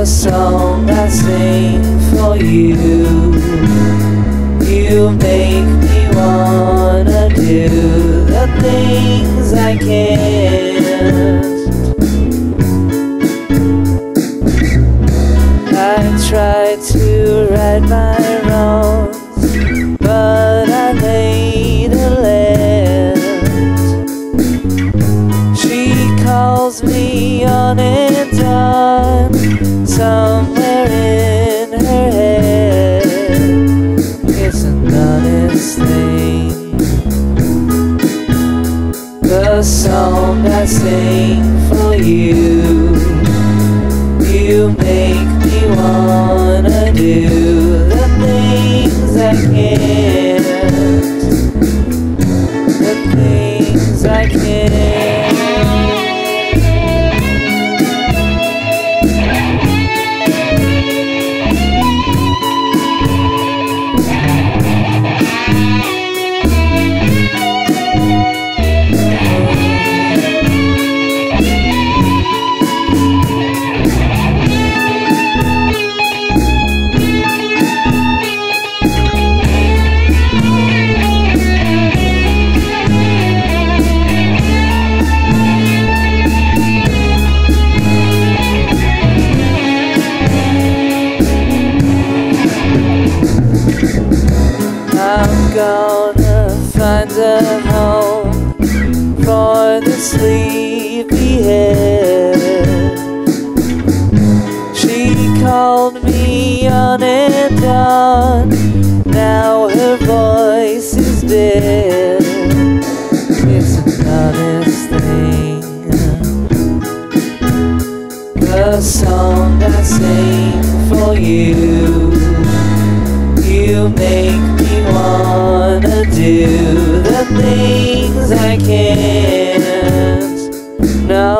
a song I sing for you. You make me wanna do the things I can't. I try to right my wrongs, but I laid a land. She calls me on and on, somewhere in her head. It's an honest thing, the song I sing for you. You make me wanna do the things I can't, the things I can't. I'm gonna find a home for the sleepy head. She called me on and on, now her voice is dead. It's an honest thing, the song I sing for you. You make wanna do the things I can't. No.